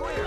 clear.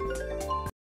You